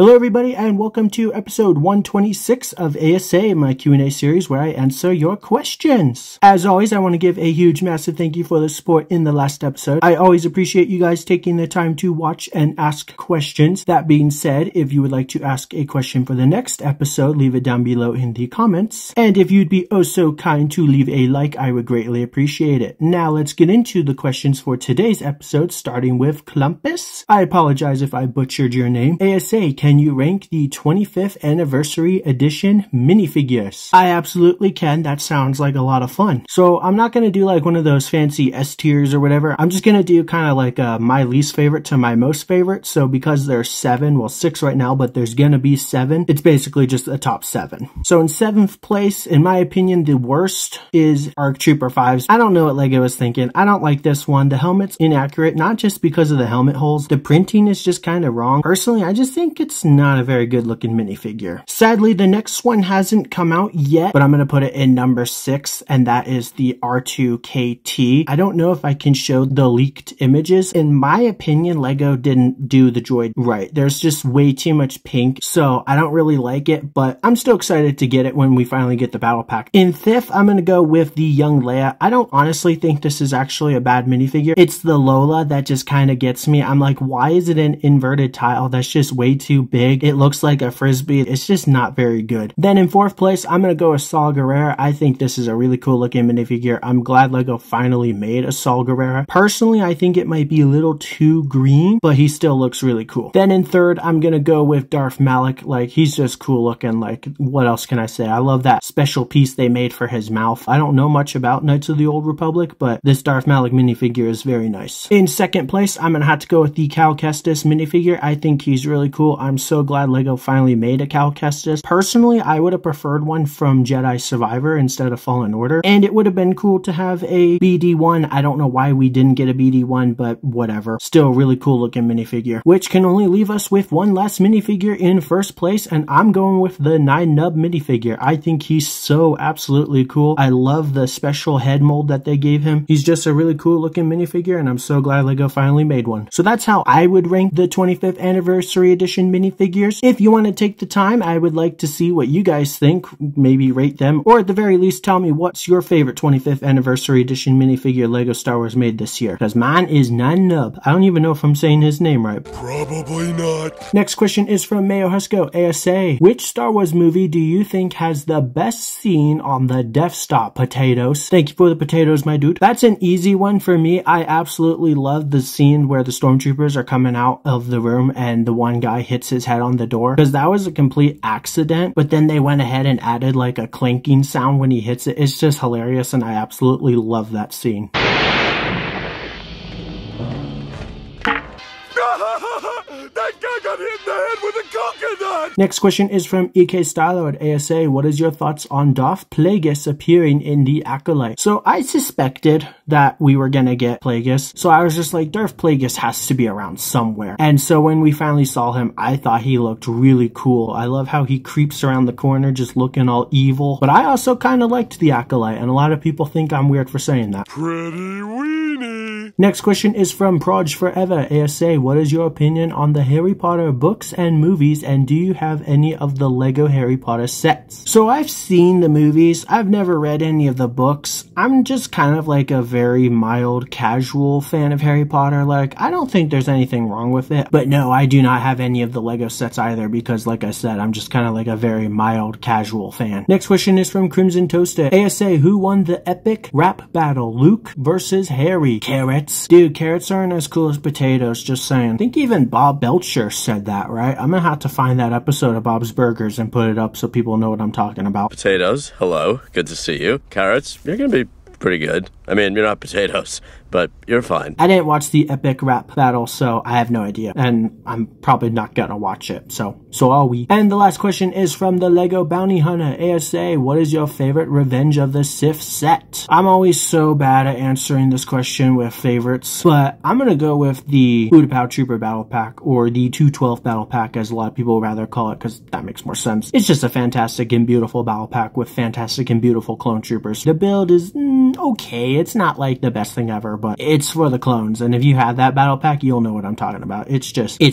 Hello everybody and welcome to episode 126 of A.S.A, my Q&A series where I answer your questions. As always, I want to give a huge massive thank you for the support in the last episode. I always appreciate you guys taking the time to watch and ask questions. That being said, if you would like to ask a question for the next episode, leave it down below in the comments. And if you'd be oh so kind to leave a like, I would greatly appreciate it. Now let's get into the questions for today's episode, starting with Clumpus. I apologize if I butchered your name. A.S.A, can you rank the 25th anniversary edition minifigures? I absolutely can. That sounds like a lot of fun. So I'm not going to do like one of those fancy S tiers or whatever. I'm just going to do kind of like my least favorite to my most favorite. So because there's seven, well, six right now, but there's going to be seven. It's basically just the top seven. So in seventh place, in my opinion, the worst is Arc Trooper 5s. I don't know what LEGO was thinking. I don't like this one. The helmet's inaccurate, not just because of the helmet holes. The printing is just kind of wrong. Personally, I just think it's not a very good looking minifigure. Sadly, the next one hasn't come out yet, but I'm going to put it in number 6, and that is the R2-KT. I don't know if I can show the leaked images. In my opinion, LEGO didn't do the droid right. There's just way too much pink, so I don't really like it, but I'm still excited to get it when we finally get the battle pack. In 5th, I'm going to go with the young Leia. I don't honestly think this is actually a bad minifigure. It's the Lola that just kind of gets me. I'm like, why is it an inverted tile? That's just way too big. It looks like a Frisbee. It's just not very good. Then in 4th place, I'm going to go with Saw Gerrera. I think this is a really cool looking minifigure. I'm glad LEGO finally made a Saw Gerrera. Personally, I think it might be a little too green, but he still looks really cool. Then in 3rd, I'm going to go with Darth Malak. Like, he's just cool looking. Like, what else can I say? I love that special piece they made for his mouth. I don't know much about Knights of the Old Republic, but this Darth Malak minifigure is very nice. In 2nd place, I'm going to have to go with the Cal Kestis minifigure. I think he's really cool. I'm so glad LEGO finally made a Cal Kestis. Personally, I would have preferred one from Jedi Survivor instead of Fallen Order, and it would have been cool to have a BD-1. I don't know why we didn't get a BD-1, but whatever. Still really cool looking minifigure, which can only leave us with one last minifigure in 1st place, and I'm going with the Nien Nunb minifigure. I think he's so absolutely cool. I love the special head mold that they gave him. He's just a really cool looking minifigure, and I'm so glad LEGO finally made one. So that's how I would rank the 25th anniversary edition minifigures. If you want to take the time, I would like to see what you guys think. Maybe rate them, or at the very least tell me what's your favorite 25th anniversary edition minifigure LEGO Star Wars made this year, because mine is Nien Nunb. I don't even know if I'm saying his name right. Probably not. Next question is from Mayo Husko. ASA, which Star Wars movie do you think has the best scene on the Death Star? Potatoes. Thank you for the potatoes, my dude. That's an easy one for me. I absolutely love the scene where the stormtroopers are coming out of the room and the one guy hits his head on the door, because that was a complete accident, but then they went ahead and added like a clanking sound when he hits it. It's just hilarious, and I absolutely love that scene. That guy got hit in the head with a coconut! Next question is from EK Stylo at ASA. What is your thoughts on Darth Plagueis appearing in The Acolyte? So I suspected that we were gonna get Plagueis, so I was just like, Darth Plagueis has to be around somewhere. And so when we finally saw him, I thought he looked really cool. I love how he creeps around the corner just looking all evil. But I also kind of liked The Acolyte, and a lot of people think I'm weird for saying that. Pretty weenie! Next question is from Proj Forever. ASA, what is your opinion on the Harry Potter books and movies, and do you have any of the LEGO Harry Potter sets? So I've seen the movies. I've never read any of the books. I'm just kind of like a very mild, casual fan of Harry Potter. Like, I don't think there's anything wrong with it. But no, I do not have any of the LEGO sets either, because like I said, I'm just kind of like a very mild, casual fan. Next question is from Crimson Toasted. ASA, who won the Epic Rap Battle? Luke versus Harry. Carrots. Dude, carrots aren't as cool as potatoes, just saying. I think even Bob Belcher said that, right? I'm gonna have to find that episode of Bob's Burgers and put it up so people know what I'm talking about. Potatoes, hello, good to see you. Carrots, you're gonna be pretty good. I mean, you're not potatoes, but you're fine. I didn't watch the Epic Rap Battle, so I have no idea. And I'm probably not gonna watch it, so are we. And the last question is from the LEGO Bounty Hunter. ASA, what is your favorite Revenge of the Sith set? I'm always so bad at answering this question with favorites, but I'm gonna go with the Utapau Trooper Battle Pack, or the 212 Battle Pack, as a lot of people rather call it, because that makes more sense. It's just a fantastic and beautiful battle pack with fantastic and beautiful clone troopers. The build is okay. It's not like the best thing ever, but it's for the clones, and if you have that battle pack, you'll know what I'm talking about. It's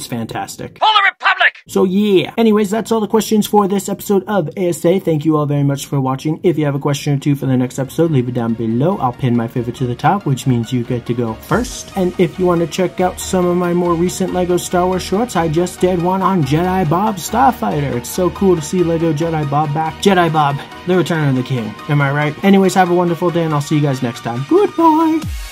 fantastic. For the Republic! So yeah. Anyways, that's all the questions for this episode of A.S.A. Thank you all very much for watching. If you have a question or two for the next episode, leave it down below. I'll pin my favorite to the top, which means you get to go first. And if you want to check out some of my more recent LEGO Star Wars shorts, I just did one on Jedi Bob Starfighter. It's so cool to see LEGO Jedi Bob back. Jedi Bob, the Return of the King. Am I right? Anyways, have a wonderful day and I'll see you guys next time. Goodbye!